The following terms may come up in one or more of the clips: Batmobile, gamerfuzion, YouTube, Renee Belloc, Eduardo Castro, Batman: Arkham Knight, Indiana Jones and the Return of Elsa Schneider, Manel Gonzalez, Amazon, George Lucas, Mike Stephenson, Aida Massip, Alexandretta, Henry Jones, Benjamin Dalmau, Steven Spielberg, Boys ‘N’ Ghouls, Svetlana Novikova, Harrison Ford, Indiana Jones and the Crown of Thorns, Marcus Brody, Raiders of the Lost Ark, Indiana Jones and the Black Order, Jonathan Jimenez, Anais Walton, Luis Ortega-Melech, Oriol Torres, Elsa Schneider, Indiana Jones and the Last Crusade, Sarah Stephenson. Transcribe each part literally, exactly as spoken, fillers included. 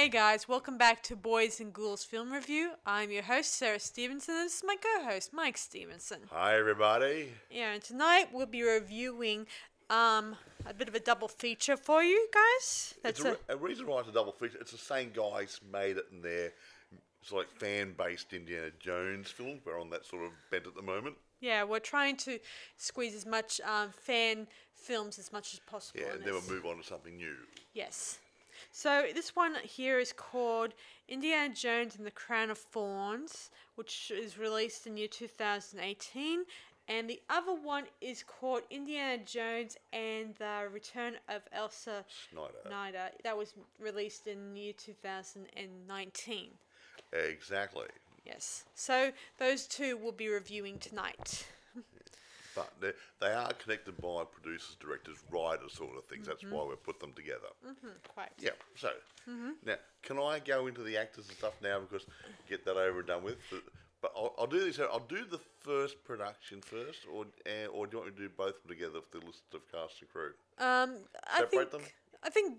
Hey guys, welcome back to Boys 'N' Ghouls Film Review. I'm your host, Sarah Stephenson, and this is my co-host, Mike Stephenson. Hi everybody. Yeah, and tonight we'll be reviewing um, a bit of a double feature for you guys. That's it's a, a, a reason why it's a double feature. It's the same guys made it in their sort of like fan-based Indiana Jones film. We're on that sort of bent at the moment. Yeah, we're trying to squeeze as much um, fan films as much as possible. Yeah, and then we'll move on to something new. Yes. So this one here is called Indiana Jones and the Crown of Thorns, which is released in year two thousand eighteen. And the other one is called Indiana Jones and the Return of Elsa Schneider. Schneider. That was released in year two thousand nineteen. Exactly. Yes. So those two we'll be reviewing tonight. But they are connected by producers, directors, writers, sort of things. Mm-hmm. That's why we put them together. Mm-hmm, quite. Yeah. So mm-hmm. Now, can I go into the actors and stuff now because get that over and done with? But, but I'll, I'll do this. I'll do the first production first, or uh, or do you want me to do both together for the list of cast and crew? Um, I separate think, them. I think.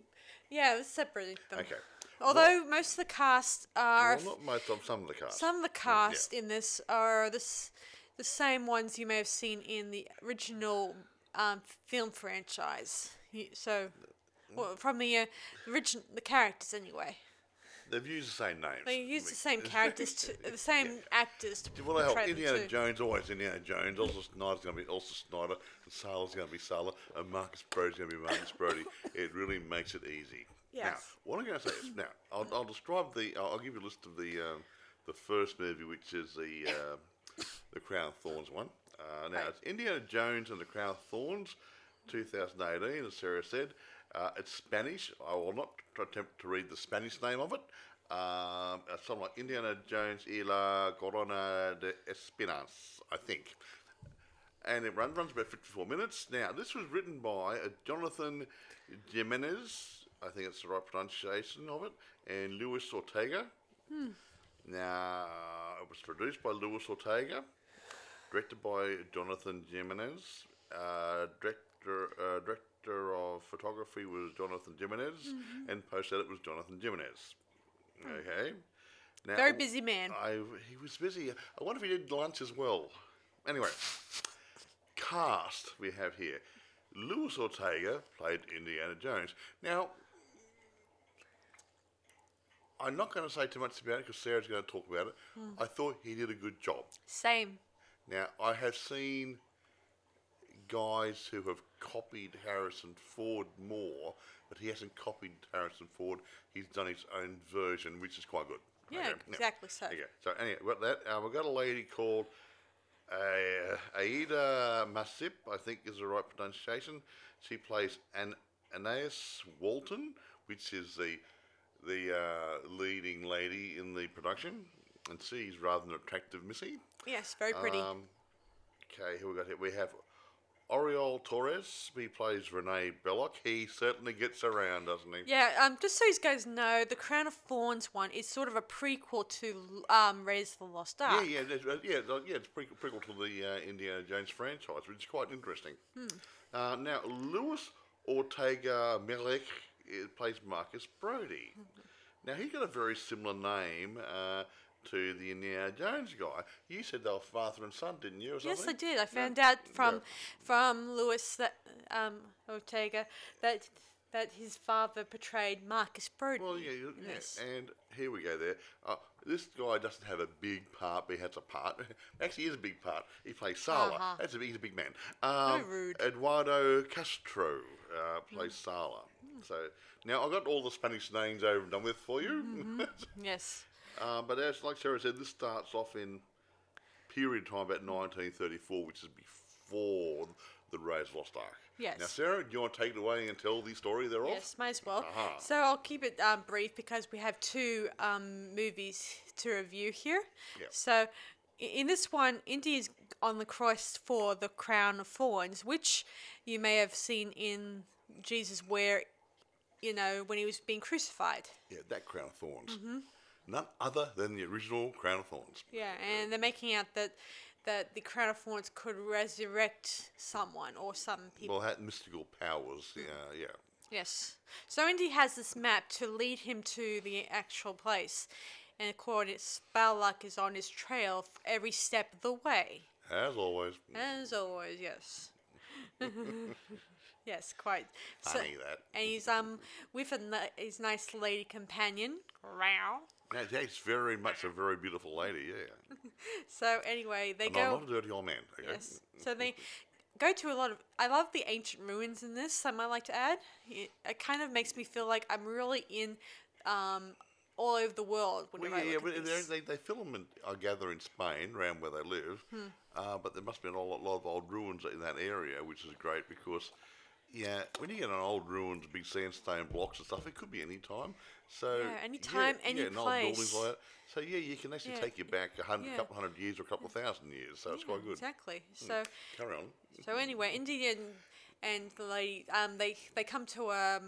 Yeah, let's separate them. Okay. Although well, most of the cast are well, not most of some of the cast. Some of the cast yeah. in this are this. The same ones you may have seen in the original um, film franchise. So, well, from the uh, original, the characters anyway. They've used the same names. They used I mean, the same characters, to, the same yeah. actors. To Do you want to help? Indiana Jones, always Indiana Jones. Elsa Schneider's going to be Elsa Schneider. And Sala's going to be Sala. And Marcus Brody's going to be Marcus Brody. It really makes it easy. Yes. Now, what I'm going to say is, now, I'll, I'll describe the, I'll, I'll give you a list of the, um, the first movie, which is the... Uh, The Crown of Thorns one. Uh, now, right. It's Indiana Jones and the Crown of Thorns, two thousand eighteen, as Sarah said. Uh, it's Spanish. I will not attempt to read the Spanish name of it. Um, it's something like Indiana Jones y la Corona de Espinas, I think. And it run, runs about fifty-four minutes. Now, this was written by uh, Jonathan Jimenez, I think it's the right pronunciation of it, and Luis Ortega. Hmm. Now, it was produced by Luis Ortega, directed by Jonathan Jimenez. Uh, director uh, director of photography was Jonathan Jimenez, mm-hmm. and post-edit was Jonathan Jimenez. Okay. Now, very busy man. I, he was busy. I wonder if he did lunch as well. Anyway, cast we have here. Luis Ortega played Indiana Jones. Now... I'm not going to say too much about it because Sarah's going to talk about it. Mm. I thought he did a good job. Same. Now, I have seen guys who have copied Harrison Ford more, but he hasn't copied Harrison Ford. He's done his own version, which is quite good. Yeah, okay. exactly now, so. Okay. So, anyway, about that, uh, we've got a lady called uh, Aida Massip, I think is the right pronunciation. She plays An- Anais Walton, which is the... the uh, leading lady in the production, and she's rather an attractive missy. Yes, very pretty. Um, okay, here we got here. We have Oriol Torres. He plays Renee Belloc. He certainly gets around, doesn't he? Yeah. Um. Just so you guys know, the Crown of Thorns one is sort of a prequel to um, Raiders of the Lost Ark. Yeah, yeah, yeah, yeah. yeah it's a prequel to the uh, Indiana Jones franchise, which is quite interesting. Hmm. Uh, now, Luis Ortega-Melech. It plays Marcus Brody. Now, he got a very similar name uh, to the Indiana Jones guy. You said they were father and son, didn't you? Or something? Yes, I did. I found no. out from no. from Luis that, um, Ortega that that his father portrayed Marcus Brody. Well, yeah, yeah. And here we go there. Uh, this guy doesn't have a big part, but he has a part. Actually, he is a big part. He plays Sala. Uh-huh. That's a, he's a big man. Um, no rude. Eduardo Castro uh, plays mm. Sala. So now I've got all the Spanish names over and done with for you. Mm-hmm. Yes. Uh, but as like Sarah said, this starts off in period time about nineteen thirty-four, which is before the Raiders of Lost Ark. Yes. Now, Sarah, do you want to take it away and tell the story thereof? Yes, may as well. Uh-huh. So I'll keep it um, brief because we have two um, movies to review here. Yeah. So in this one, Indy is on the quest for the Crown of Thorns, which you may have seen in... Jesus, where, you know, when he was being crucified. Yeah, that crown of thorns. Mm-hmm. None other than the original crown of thorns. Yeah, and they're making out that that the crown of thorns could resurrect someone or some people. Well, it had mystical powers. Yeah, yeah. Yes. So Indy has this map to lead him to the actual place. And of course, Balak is on his trail every step of the way. As always. As always, yes. Yes, quite. Funny so, that. And he's um with a, his nice lady companion. Wow. Yeah, he's very much a very beautiful lady, yeah. So anyway, they and go. I'm not a dirty old man. Okay? Yes. So they go to a lot of. I love the ancient ruins in this. I might like to add. It, it kind of makes me feel like I'm really in. Um, all over the world. Well, yeah, yeah but they, they film, in, I gather, in Spain, around where they live, hmm. uh, but there must be a lot, lot of old ruins in that area, which is great because, yeah, when you get an old ruins, big sandstone blocks and stuff, it could be any time. So, yeah, any time, yeah, any yeah, place. Old buildings like that. So, yeah, you can actually yeah. take you back a hundred, yeah. couple hundred years or a couple thousand years, so yeah, it's quite good. Exactly. Hmm. So carry on. So anyway, India and the lady, um, they, they come to... Um,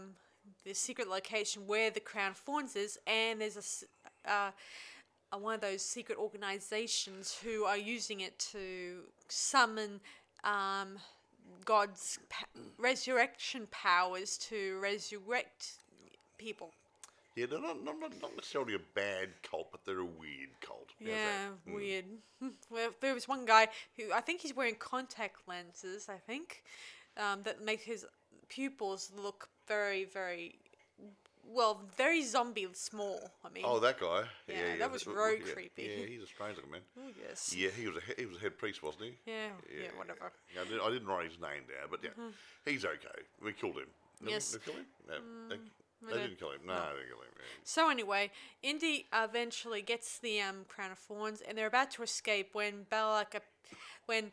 the secret location where the Crown of Thorns is, and there's a, uh, a one of those secret organizations who are using it to summon um, God's pa resurrection powers to resurrect people. Yeah, they're not, not, not necessarily a bad cult, but they're a weird cult. Yeah, mm. weird. Well, there was one guy who, I think he's wearing contact lenses, I think, um, that make his pupils look very, very, well, very zombie small. I mean. Oh, that guy. Yeah, yeah, yeah. that was very yeah. creepy. Yeah, he's a strange looking man. Oh, yes. Yeah, he was a he was a head priest, wasn't he? Yeah. Yeah, yeah whatever. Yeah, I, did, I didn't write his name down, but yeah, mm-hmm. he's okay. We killed him. Did yes. They kill him? No, mm, they, they, they didn't kill him. No, no. they didn't kill him. Yeah. So anyway, Indy eventually gets the um, Crown of Thorns, and they're about to escape when Balak, when.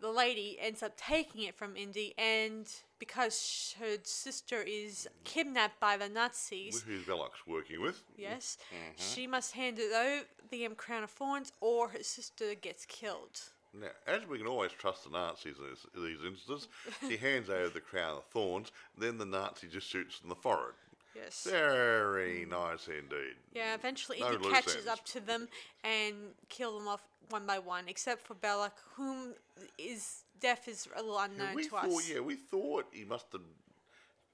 the lady ends up taking it from Indy, and because her sister is kidnapped by the Nazis, who Valak's working with, yes, uh-huh. she must hand it over the um, Crown of Thorns, or her sister gets killed. Now, as we can always trust the Nazis in, this, in these instances, she hands over the Crown of Thorns, then the Nazi just shoots in the forehead. Yes. Very nice indeed. Yeah, eventually no Indy catches ends. up to them and kills them off one by one, except for Balak, whom is death is a little unknown yeah, to thought, us. Yeah, we thought he must have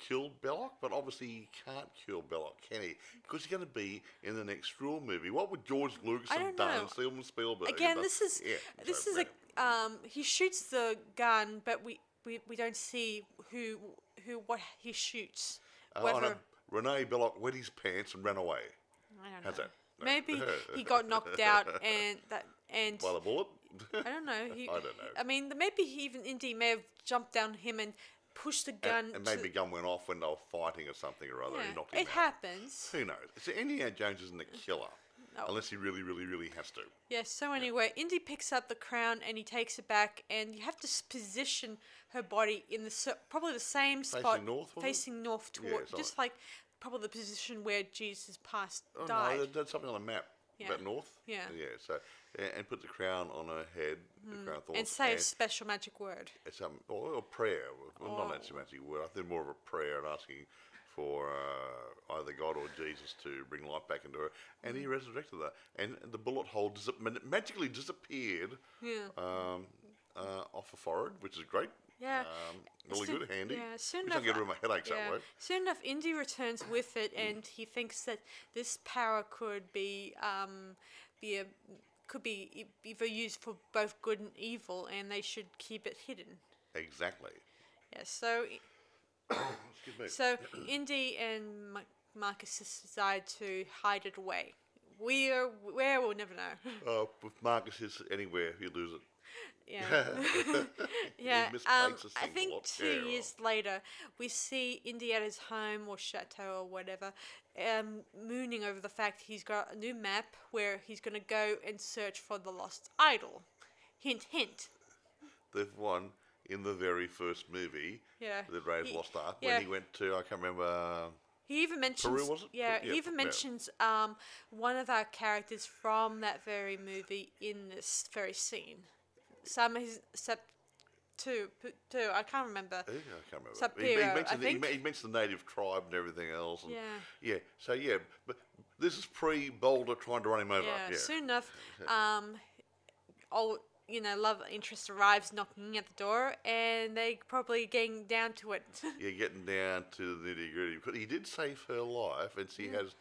killed Balak, but obviously he can't kill Balak, can he? Because he's going to be in the next Straw movie. What would George Lucas have done? And Steven Spielberg. Again, but, this is yeah, this so is a um, he shoots the gun, but we, we, we don't see who who what he shoots. Uh, whether Renee Belloc wet his pants and ran away. I don't How's know. That? No. Maybe he got knocked out and that and by the bullet. I don't know. He, I don't know. I mean, maybe he even Indy may have jumped down him and pushed the gun. And, and maybe the gun went off when they were fighting or something or other. Yeah, he knocked him it out. happens. Who knows? So Indiana Jones isn't a killer, no. unless he really, really, really has to. Yes. Yeah, so anyway, yeah. Indy picks up the crown and he takes it back, and you have to position her body in the probably the same facing spot, north, facing north, toward yeah, just like. Probably the position where Jesus passed oh, died. No, they did something on a map yeah. about north. Yeah. Yeah, so, and, and put the crown on her head, mm. the crown of thorns. And say a special magic word. It's um, or a prayer. Well, oh. not a magic word. I think more of a prayer and asking for uh, either God or Jesus to bring life back into her. And he resurrected her. And the bullet hole dis magically disappeared yeah. um, uh, off her forehead, which is great. Yeah, um, really soon, good, handy. Yeah, soon enough, I get rid of my headaches yeah, that way. Soon enough, Indy returns with it, and he thinks that this power could be um, be a, could be either used for both good and evil, and they should keep it hidden. Exactly. Yeah. So, excuse me. So Indy and Marcus decide to hide it away. Where, where we'll never know. Uh, if Marcus is anywhere, he'll lose it. Yeah, yeah. Um, I think two yeah. years later, we see Indiana's home or chateau or whatever, um, mooning over the fact he's got a new map where he's going to go and search for the lost idol. Hint, hint. They've won in the very first movie, yeah. The Raiders of the Lost Ark, yeah. when he went to, I can't remember. Uh, He even mentions, Peru, was it? yeah, yeah, he even mentions yeah. um, one of our characters from that very movie in this very scene. Some except two, two. I can't remember. Yeah, I can't remember. He, he, mentioned I the, think. He, he mentioned the native tribe and everything else. And yeah. Yeah. So yeah, but this is pre Boulder trying to run him over. Yeah. yeah. Soon enough, um, old you know, love interest arrives knocking at the door, and they probably getting down to it. Yeah, getting down to the nitty gritty. Because he did save her life, and she yeah. has.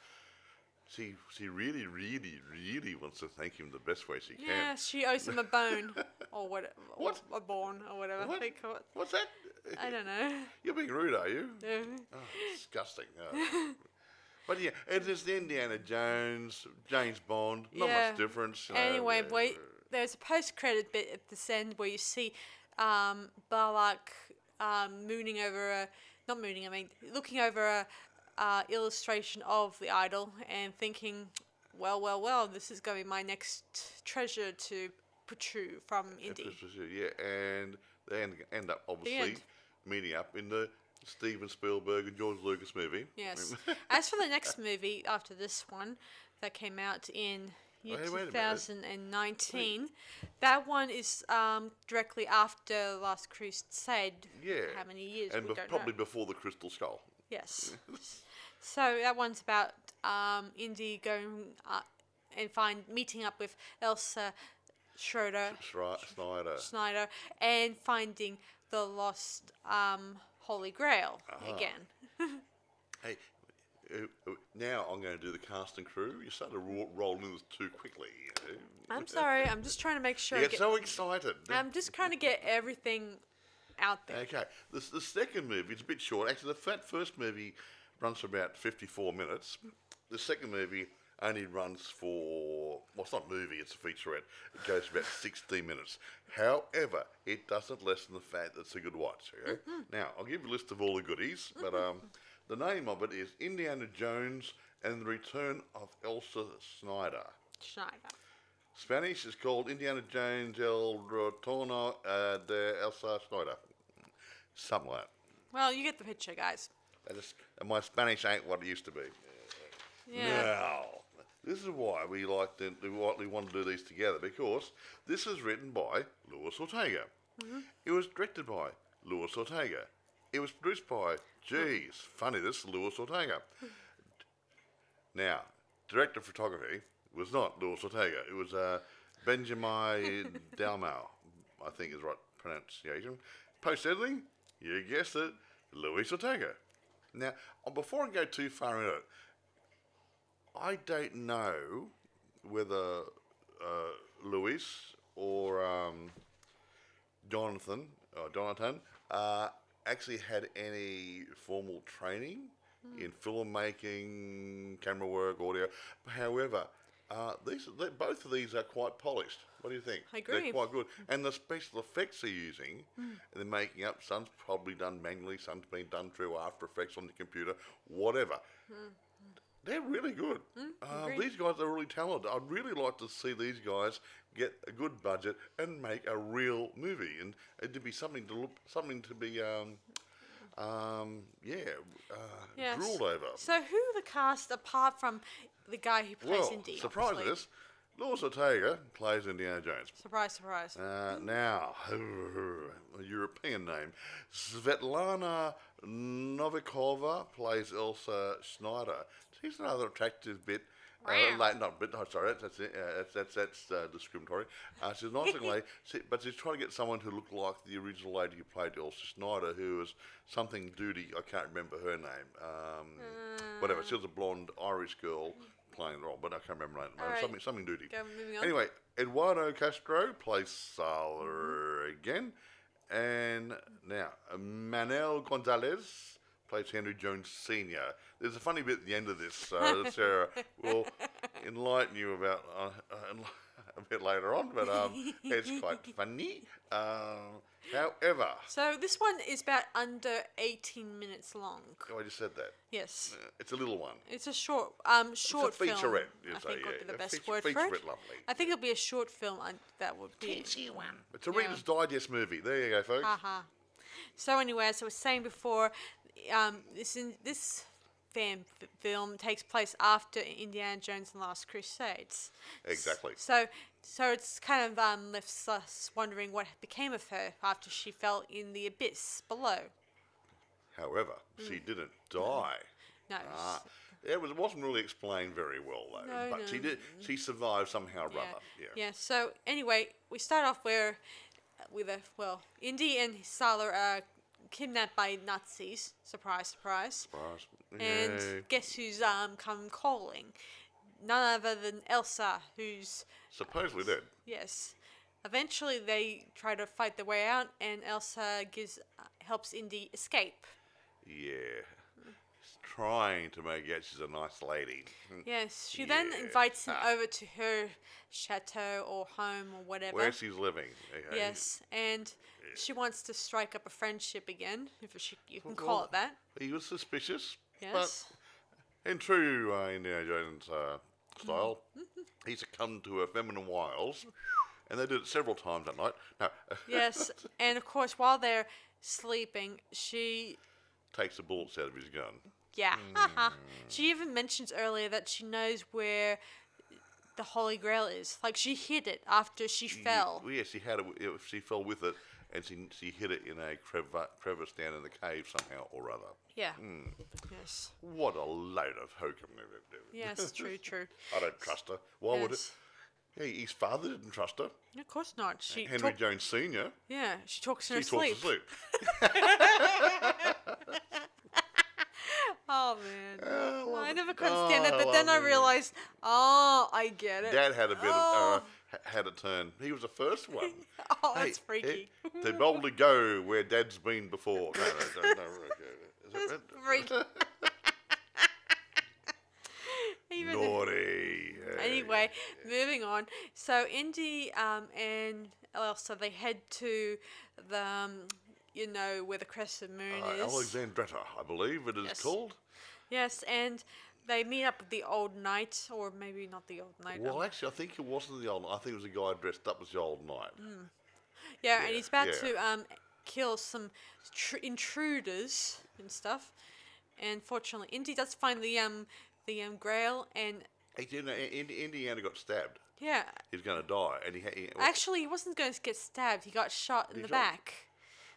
She she really really really wants to thank him the best way she yeah, can. Yeah, she owes him a bone or what? What? Or a bone or whatever what? they call it. What's that? I don't know. You're being rude, are you? No. Oh, disgusting. Oh. But yeah, it is Indiana Jones, James Bond. Not yeah. much difference. Anyway, know, yeah. boy, there's a post-credit bit at this end where you see um, Balak um, mooning over a, not mooning, I mean, looking over a. Uh, illustration of the idol and thinking, well, well, well, this is going to be my next treasure to pursue from Indy. Yeah, and they end up obviously meeting up in the Steven Spielberg and George Lucas movie. Yes. As for the next movie after this one that came out in year oh, hey, two thousand nineteen, that one is um, directly after The Last Crusade. Yeah. How many years? And we be- don't probably know. Before The Crystal Skull. Yes. So that one's about um, Indy going uh, and find meeting up with Elsa Schroeder, Schre- Schneider. Schneider, and finding the lost um, Holy Grail uh-huh. again. Hey, uh, now I'm going to do the cast and crew. You started to ro- roll in this too quickly. I'm sorry. I'm just trying to make sure. You get, get so excited. I'm just trying to get everything out there. Okay, the, the second movie is a bit short. Actually, the first movie runs for about fifty-four minutes. The second movie only runs for, well, it's not a movie, it's a featurette. It goes for about sixteen minutes. However, it doesn't lessen the fact that it's a good watch. Okay? Mm-hmm. Now, I'll give you a list of all the goodies, mm-hmm. but um, the name of it is Indiana Jones and the Return of Elsa Schneider. Schneider. Spanish is called Indiana Jones El Retorno uh, de Elsa Schneider. Something like that. Well, you get the picture, guys. I just, my Spanish ain't what it used to be. Yeah. Now, this is why we like to, why we want to do these together, because this is written by Luis Ortega. Mm-hmm. It was directed by Luis Ortega. It was produced by, geez, funny this, Luis Ortega. Now, director of photography was not Luis Ortega. It was uh, Benjamin Dalmau, I think is the right pronunciation. Post-editing, you guessed it, Luis Ortega. Now, before I go too far into it, I don't know whether uh, Luis or um, Jonathan or Jonathan uh, actually had any formal training mm. in filmmaking, camera work, audio. However, Uh, these both of these are quite polished. What do you think? I agree. They're quite good. And the special effects they're using, mm. they're making up. Some's probably done manually. Some's been done through After Effects on the computer. Whatever. Mm. They're really good. Mm, uh, these guys are really talented. I'd really like to see these guys get a good budget and make a real movie. And it'd be something to look, something to be, um, um, yeah, uh, yes. drooled over. So who the cast apart from the guy who plays well, Indy. Surprise obviously. This. Luis Ortega plays Indiana Jones. Surprise, surprise. Uh, now, a European name. Svetlana Novikova plays Elsa Schneider. She's another attractive bit. Uh, like, not bit. No, sorry, that's that's uh, that's, that's uh, discriminatory. Uh, she's not a lady, but she's trying to get someone who looked like the original lady who played Elsa Schneider, who was something Doody. I can't remember her name. Um, uh, whatever. She was a blonde Irish girl playing the role, but I can't remember her name. Right. Something something Doody. Okay, anyway, Eduardo Castro plays Sarah again, and now Manel Gonzalez plays Henry Jones Senior There's a funny bit at the end of this, uh, that Sarah will enlighten you about uh, uh, a bit later on, but um, it's quite funny. Um, however... So this one is about under eighteen minutes long. Oh, I just said that. Yes. Uh, it's a little one. It's a short um short film. It's a featurette, film, I say, think yeah. would be the a best feature, word for it. Lovely. I think it'll be a short film. I, that would be... Tenchy one. It's a yeah. Reader's Digest movie. There you go, folks. Uh-huh. So anyway, as I was saying before... Um, this in, this fan f- film takes place after Indiana Jones and the Last Crusades. Exactly. So, so it's kind of um, left us wondering what became of her after she fell in the abyss below. However, mm. she didn't die. No. Ah, It was, wasn't really explained very well, though. No, but no. she did. She survived somehow or yeah. other. Yeah. Yeah. So anyway, we start off where, with a well, Indy and Sala are kidnapped by Nazis. Surprise, surprise. Surprise. And Yay. guess who's um come calling? None other than Elsa, who's supposedly dead. Yes. Eventually, they try to fight their way out, and Elsa gives uh, helps Indy escape. Yeah. Trying to make out she's a nice lady. Yes, she yeah. then invites him ah. over to her chateau or home or whatever. Where she's living. Okay. Yes, and yeah. she wants to strike up a friendship again, if she, you can well, call well, it that. He was suspicious. Yes. But in true uh, Indiana Jones uh, style, mm-hmm. he succumbed to her feminine wiles, and they did it several times that night. No. Yes, and of course, while they're sleeping, she takes the bullets out of his gun. Yeah. Mm. She even mentions earlier that she knows where the Holy Grail is. Like, she hid it after she yeah, fell. Yeah, she had it. She fell with it, and she she hid it in a crev- crevice down in the cave somehow or other. Yeah. Mm. Yes. What a load of hokum. Yes, true, true. I don't trust her. Why yes. would it? Yeah, his father didn't trust her. Of course not. She uh, Henry talk- Jones Senior Yeah, she talks in she her talks sleep. She talks in sleep. Oh, man. Oh, I, I never could understand oh, that, but I then I realised, oh, I get it. Dad had a bit oh. of, uh, had a turn. He was the first one. oh, hey, that's freaky. Hey, they boldly go where Dad's been before. No, no, no. no, no. Is that's freaky. Naughty. Hey. Anyway, moving on. So, Indy um, and Elsa, they head to the... Um, you know, where the Crescent Moon uh, is. Alexandretta, I believe it is yes. called. Yes, and they meet up with the old knight, or maybe not the old knight. Well, actually, I think it wasn't the old knight. I think it was a guy dressed up as the old knight. Mm. Yeah, yeah, and he's about yeah. to um, kill some tr- intruders and stuff. And fortunately, Indy does find the um the um Grail, and... You know, Indiana got stabbed. Yeah. He was going to die. and he, he Actually, he wasn't going to get stabbed. He got shot in the shot? back.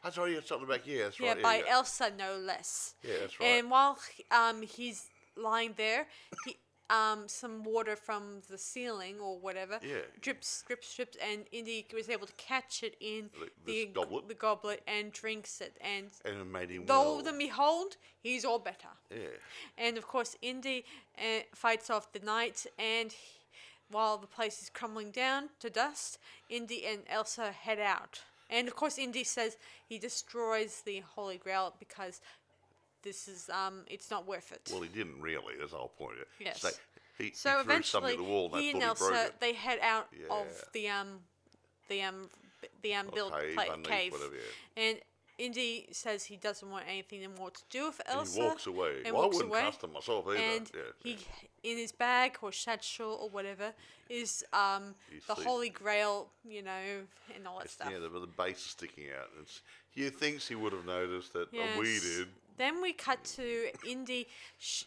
That's right, you got something back here. That's yeah, right. By yeah, by Elsa, no less. Yeah, that's right. And while um he's lying there, he um some water from the ceiling or whatever yeah. drips, drips, drips, and Indy was able to catch it in the, the goblet, the goblet, and drinks it, and and it made him well. Lo and behold, he's all better. Yeah. And of course, Indy uh, fights off the knight, and he, while the place is crumbling down to dust, Indy and Elsa head out. And, of course, Indy says he destroys the Holy Grail because this is um, it's not worth it. Well, he didn't really. That's the whole point. Yes. So, he, so he eventually, the wall and he and Elsa, they head out yeah. of the um, the um, the unbuilt cave, pla- cave. Whatever, yeah. And Indy says he doesn't want anything more to do with Elsa. And he walks away. And well, walks I wouldn't away. trust him myself either. And yeah, he, yeah. in his bag or satchel or whatever, is um, the sleep. Holy Grail, you know, and all that it's, stuff. Yeah, the, the base is sticking out. It's, he thinks he would have noticed that yes. we did. Then we cut to Indy sh-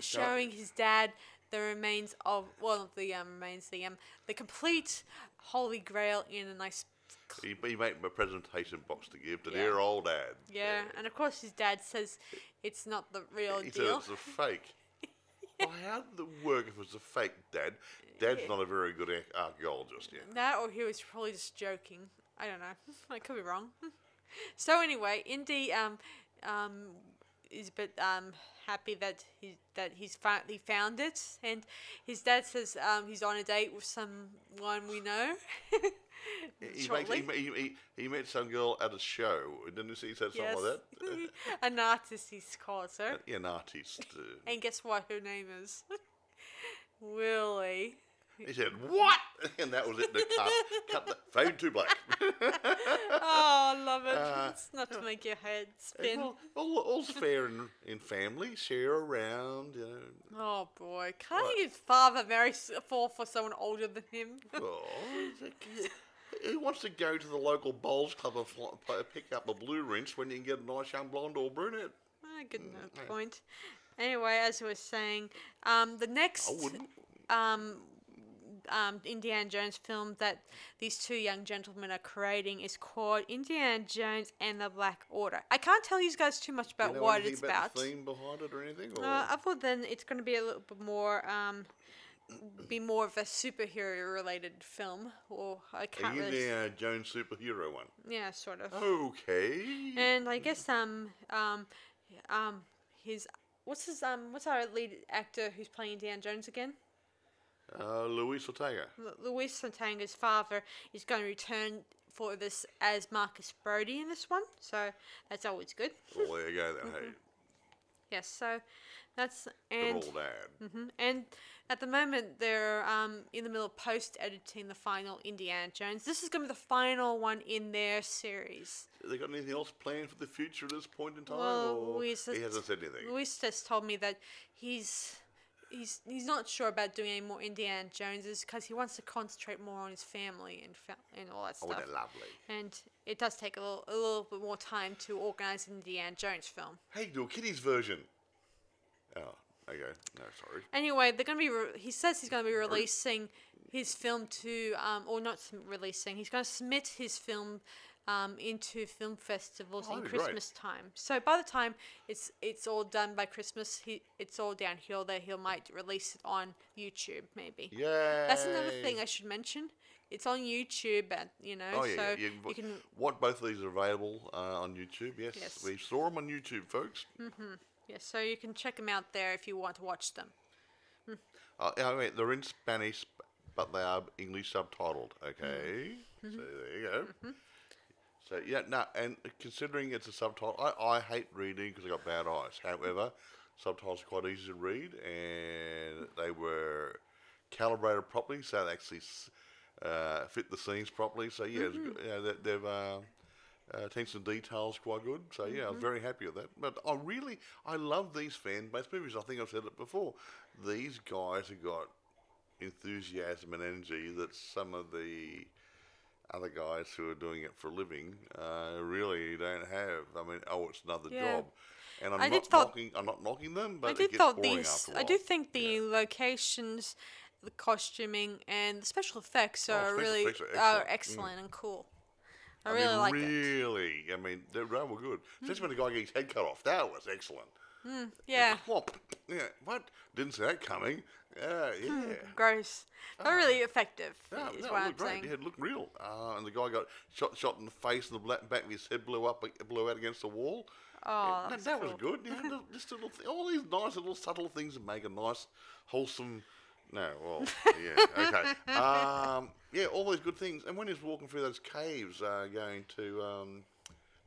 showing his dad the remains of, well, the um, remains, the um, the complete Holy Grail in a nice He, he made a presentation box to give to yeah. their old dad. Yeah. yeah, and of course his dad says it's not the real he deal. He said it's a fake. yeah. Well, how did it work if it was a fake dad? Dad's yeah. not a very good archaeologist. Yeah. That or he was probably just joking. I don't know. I could be wrong. So anyway, Indy um, um, is a bit um, happy that he that he's finally found it. And his dad says um, he's on a date with someone we know. He, makes, he, he, he met some girl at a show. Didn't you see he said yes. something like that? An artist, he's called, sir. Yeah, an artist. And guess what her name is? Willie. He said, what? And that was it. The cut, cut the phone to black. Oh, I love it. Uh, it's not to make your head spin. All, all, all's fair in, in family. Share around, you know. Oh, boy. Can't what? His father marry fall for someone older than him? Oh, who wants to go to the local bowls club and fly, pick up a blue rinse when you can get a nice young blonde or brunette? Oh, good enough mm-hmm. point. Anyway, as we were saying, um, the next um, um, Indiana Jones film that these two young gentlemen are creating is called Indiana Jones and the Black Order. I can't tell you guys too much about you know what it's about. about. The theme behind it or anything? Or? Uh, other than it's going to be a little bit more, um, be more of a superhero related film, or I can't really. Indiana Jones superhero one. Yeah, sort of. Okay. And I guess um um um his. What's his um? What's our lead actor who's playing Indiana Jones again? Uh, Luis Ortega. L- Luis Ortega's father is going to return for this as Marcus Brody in this one, so that's always good. Well, there you go then. Mm-hmm. Hey. Yes, so that's and. Good old dad. Mm-hmm, and at the moment they're um in the middle of post editing the final Indiana Jones. This is going to be the final one in their series. Have they got anything else planned for the future at this point in time? Well, Luis he hasn't said anything. Luis just told me that he's he's he's not sure about doing any more Indiana Joneses because he wants to concentrate more on his family and fa- and all that stuff. Oh, they're lovely. And it does take a little a little bit more time to organize an Indiana Jones film. Hey, do a kiddies version. Oh. Okay, no, sorry. Anyway, they're going to be. Re- he says he's going to be releasing his film to, um, or not releasing. He's going to submit his film, um, into film festivals oh, in Christmas great. time. So by the time it's it's all done by Christmas, he it's all downhill. That he might release it on YouTube, maybe. Yeah. That's another thing I should mention. It's on YouTube, and you know, oh, yeah, so yeah, yeah. you can. What both of these are available uh, on YouTube. Yes, yes, we saw them on YouTube, folks. Mm-hmm. Yeah, so you can check them out there if you want to watch them. Mm. Uh, I mean, they're in Spanish, but they are English subtitled. Okay, mm-hmm. so there you go. Mm-hmm. So yeah, no, and considering it's a subtitle, I, I hate reading because I got bad eyes. However, subtitles are quite easy to read, and they were calibrated properly, so they actually uh, fit the scenes properly. So yeah, mm-hmm. it's, you know, they, they've. Uh, Uh, attention to detail is quite good, so yeah, mm-hmm. I was very happy with that. But I really, I love these fan-based movies. I think I've said it before. These guys have got enthusiasm and energy that some of the other guys who are doing it for a living uh, really don't have. I mean, oh, it's another yeah. job, and I'm I not knocking. I'm not knocking them, but I did it gets boring these, after a while. I do think the yeah. locations, the costuming, and the special effects oh, are special really effects are excellent, are excellent mm. and cool. I, I really mean, like really, it. I mean, they're rather good. Mm. Especially when the guy gets his head cut off. That was excellent. Mm, yeah. yeah. What? Didn't see that coming. Uh, yeah. Mm, gross. Uh, Not really effective. No, is no, what it looked I'm great. Saying. Yeah, it looked real. Uh, and the guy got shot, shot in the face, and the black back of his head blew up, blew out against the wall. Oh, yeah, that, that cool. was good. Yeah, just little th- all these nice little subtle things that make a nice, wholesome. No, well, yeah, okay. Um, yeah, all those good things. And when he's walking through those caves, uh, going to um,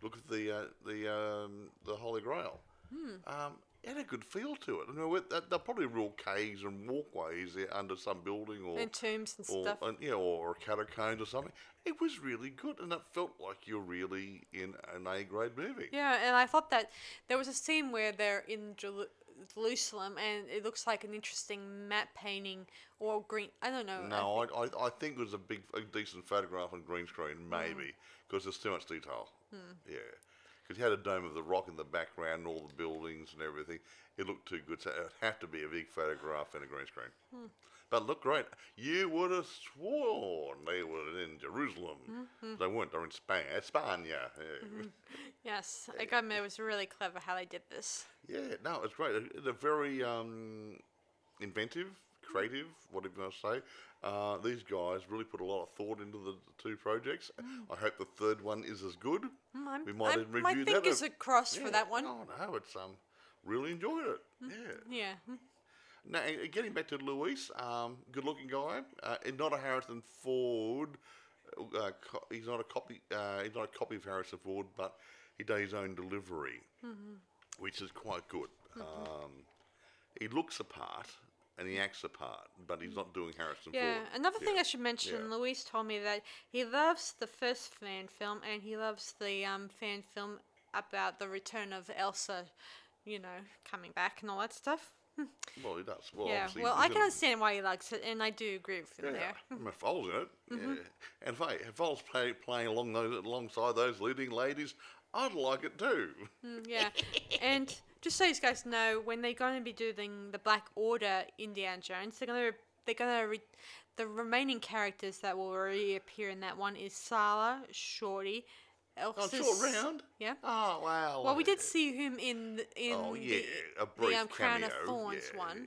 look at the uh, the um, the Holy Grail, hmm. um, it had a good feel to it. I mean, they're probably real caves and walkways there under some building or and tombs and or, stuff, and, yeah, or catacombs or something. It was really good, and it felt like you're really in an A-grade movie. Yeah, and I thought that there was a scene where they're in. Jul- Jerusalem, and it looks like an interesting matte painting or green. I don't know. No, I think, I, I think it was a big, a decent photograph on green screen, maybe, because mm. there's too much detail. Mm. Yeah, because you had a dome of the rock in the background, and all the buildings and everything. It looked too good, so it would have to be a big photograph and a green screen. Mm. But it looked great. You would have sworn they were in Jerusalem. Mm-hmm. They weren't. They were in Spain. Spain, yeah. Mm-hmm. Yes, I got it. It was really clever how they did this. Yeah, no, it's great. They're very um, inventive, creative, whatever you want to say. Uh, these guys really put a lot of thought into the two projects. Mm. I hope the third one is as good. Mm, I'm, we might I'm, even review my that. My fingers are crossed yeah, for that one. Oh, no, it's um, really enjoyed it. Mm. Yeah. Yeah. Now, getting back to Luis, um, good-looking guy, uh, and not a Harrison Ford. Uh, co- he's not a copy. Uh, he's not a copy of Harrison Ford, but he does his own delivery, mm-hmm. which is quite good. Mm-hmm. Um, he looks a part and he acts a part, but he's not doing Harrison yeah. Ford. Yeah. Another yeah. thing I should mention: yeah. Luis told me that he loves the first fan film, and he loves the um, fan film about the return of Elsa, you know, coming back and all that stuff. Well, he does. Well, yeah. Well, I can understand why he likes it, and I do agree with him yeah, there. Yeah. I'm a fool's in it. Mm-hmm. Yeah. And if I, if I was play, playing along those, alongside those leading ladies, I'd like it too. Mm, yeah. And just so you guys know, when they're going to be doing the Black Order Indiana Jones, they're going to they're going to re- The remaining characters that will reappear in that one is Sala, Shorty, Elsa's... Oh, short round? Yeah. Oh, wow. Well, we did see him in the, in oh, yeah, the, a brief the um, Crown of Thorns yeah. one.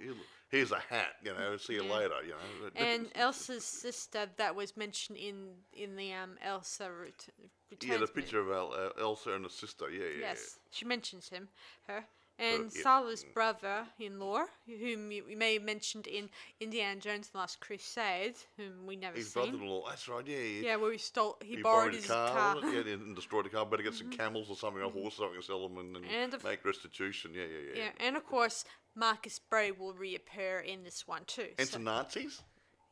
Here's a hat, you know, see you yeah. later, you know. And Elsa's sister that was mentioned in in the um, Elsa ret- Returns. Yeah, the picture movie. of El- uh, Elsa and her sister, yeah, yeah. Yes, yeah. She mentions him, her. And yeah. Sala's brother-in-law, whom you may have mentioned in Indiana Jones and the Last Crusade, whom we never His seen. His brother-in-law, that's right, yeah. He, yeah, where he stole, he, he borrowed, borrowed his car. car. Yeah, and destroyed the car, better get some camels or something, a horse or something, and sell them and, and, and of, make restitution, yeah, yeah, yeah. Yeah, and of course, Marcus Bray will reappear in this one too. And so. Some Nazis?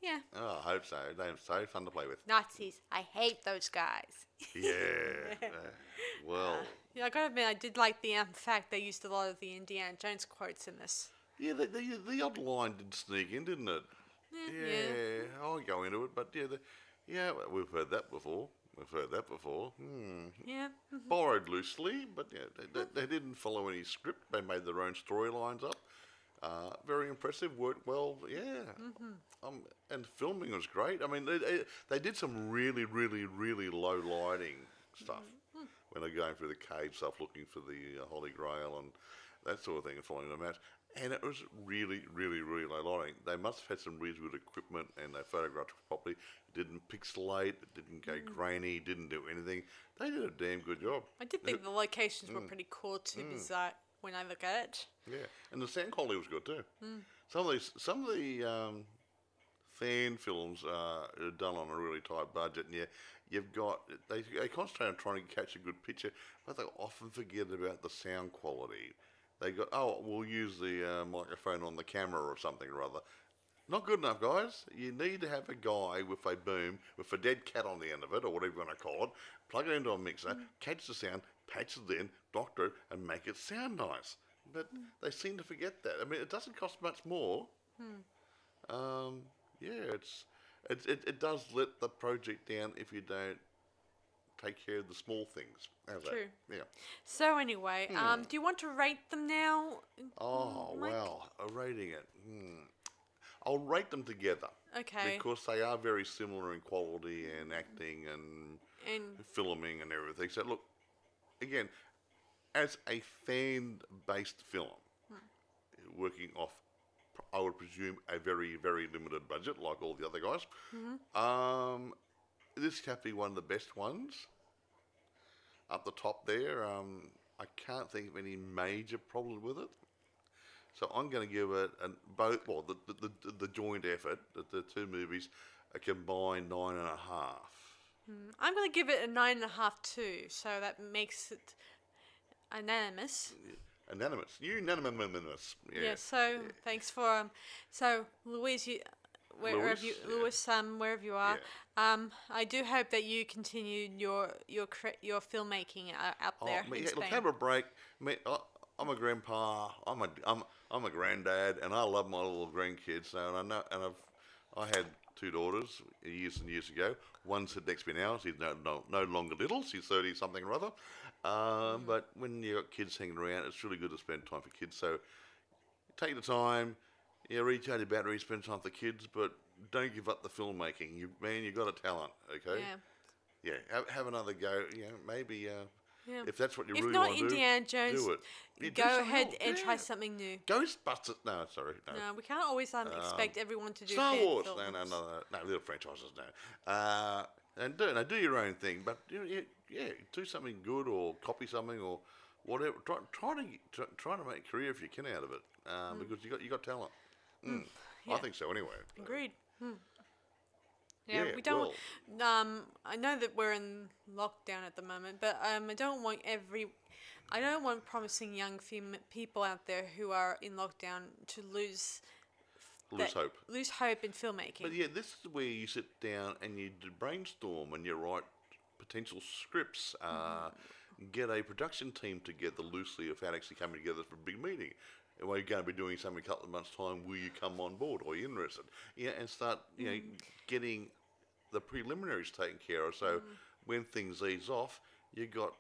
Yeah. Oh, I hope so. They're so fun to play with. Nazis. I hate those guys. Yeah. yeah. Well... Uh, Yeah, I gotta admit, I did like the um, fact they used a lot of the Indiana Jones quotes in this. Yeah, the the, the odd line did sneak in, didn't it? Yeah, yeah. yeah. I'll go into it, but yeah, the, yeah, we've heard that before. We've heard that before. Hmm. Yeah. Mm-hmm. Borrowed loosely, but yeah, they, they, they didn't follow any script. They made their own storylines up. Uh, very impressive. Worked well. Yeah. Mm-hmm. Um, and filming was great. I mean, they they, they did some really, really, really low lighting stuff. Mm-hmm. When they're going through the cave stuff, looking for the uh, Holy Grail and that sort of thing, and following the maps. And it was really, really, really low lighting. They must have had some really good equipment, and they photographed it properly. It didn't pixelate, it didn't go mm. grainy, didn't do anything. They did a damn good job. I did think the locations mm. were pretty cool too, mm. bizarre when I look at it. Yeah, and the sound quality was good too. Mm. Some of these, some of the um, fan films uh, are done on a really tight budget, and yeah. You've got they, they concentrate on trying to catch a good picture, but they often forget about the sound quality. They go, oh, we'll use the uh, microphone on the camera or something or other. Not good enough, guys. You need to have a guy with a boom with a dead cat on the end of it or whatever you want to call it. Plug it into a mixer, mm. catch the sound, patch it in, doctor it, and make it sound nice. But mm. they seem to forget that. I mean, it doesn't cost much more. Mm. Um, yeah, it's. It, it it does let the project down if you don't take care of the small things. How's True. That? Yeah. So anyway, hmm. um, do you want to rate them now? Oh Mike? Wow, I'm rating it. Hmm. I'll rate them together. Okay. Because they are very similar in quality and acting and, and filming and everything. So look, again, as a fan-based film, hmm. working off. I would presume a very, very limited budget, like all the other guys. Mm-hmm. Um, this could be one of the best ones. Up the top there, um, I can't think of any major problems with it. So I'm going to give it an both. Well, the the, the, the joint effort, the, the two movies, a combined nine and a half. Mm, I'm going to give it a nine and a half too. So that makes it unanimous. Yeah. Anonymous, you anonymous. Yeah. yeah so yeah. thanks for um. So Luis, you, wherever Lewis, you, yeah. Lewis, um, wherever you are, yeah. um, I do hope that you continue your your your filmmaking up there. Oh, in yeah, Spain. Look, have a break. Me, I, I'm a grandpa. I'm a I'm I'm a granddad, and I love my little grandkids. So and I know, and I've I had two daughters years and years ago. One's sitting next to me now. She's no no no longer little. She's thirty something or other. Um, mm. But when you've got kids hanging around, it's really good to spend time for kids. So take the time, yeah, recharge your battery, spend time for kids, but don't give up the filmmaking. You, man, you've got a talent, okay? Yeah. Yeah, have, have another go. You know, maybe uh, yeah. if that's what you if really want to do, Indiana Jones, do it. Yeah, go do ahead else. and yeah. try something new. Ghostbusters. No, sorry. No, no we can't always um, expect um, everyone to do Star Wars. Films. No, no, no, no. No, little franchises, no. Uh, and do, no, do your own thing, but you know, you, Yeah, do something good or copy something or whatever. Try, try to try, try to make a career if you can out of it, um, mm. because you got you got talent. Mm. Mm, yeah. I think so anyway. Agreed. Mm. Yeah, yeah, we don't. Well. Um, I know that we're in lockdown at the moment, but um, I don't want every, I don't want promising young fem- people out there who are in lockdown to lose. Lose hope. Lose hope in filmmaking. But yeah, this is where you sit down and you brainstorm and you write. Potential scripts, uh, mm. get a production team together loosely if that actually coming together for a big meeting. And we're going to be doing something in a couple of months' time. Will you come on board? Are you interested? Yeah, and start you mm. know getting the preliminaries taken care of. So mm. when things ease off, you got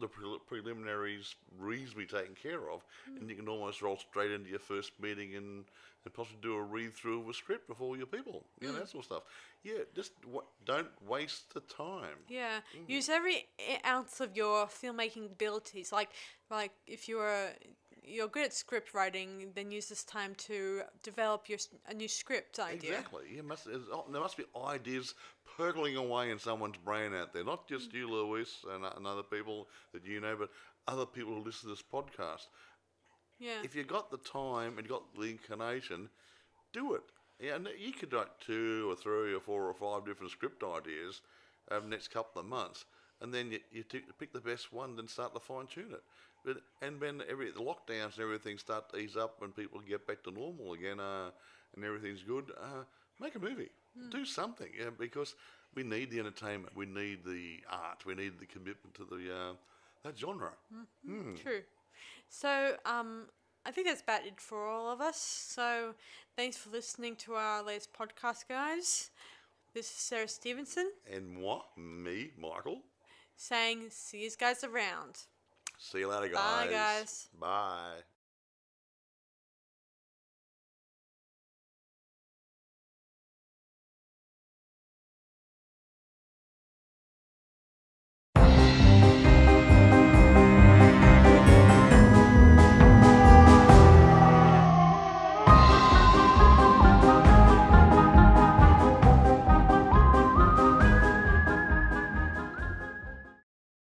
the pre preliminaries reasonably taken care of, mm. and you can almost roll straight into your first meeting and, and possibly do a read-through of a script with all your people, you mm. know, that sort of stuff. Yeah, just w don't waste the time. Yeah, mm. use every ounce of your filmmaking abilities. Like, like if you're you're good at script writing, then use this time to develop your a new script idea. Exactly. You must, there must be ideas hurtling away in someone's brain out there, not just you, Luis, and, and other people that you know, but other people who listen to this podcast. Yeah. If you got the time and you got the inclination, do it. Yeah, and you could write two or three or four or five different script ideas over the next couple of months, and then you, you pick the best one, then start to fine tune it. But and when every the lockdowns and everything start to ease up, when people get back to normal again, uh, and everything's good, uh, make a movie. Mm. Do something, yeah, because we need the entertainment, we need the art, we need the commitment to the uh, that genre. Mm-hmm. mm. True. So um, I think that's about it for all of us. So thanks for listening to our latest podcast, guys. This is Sarah Stephenson. And moi, me, Michael. Saying, see you guys around. See you later, guys. Bye, guys. Bye.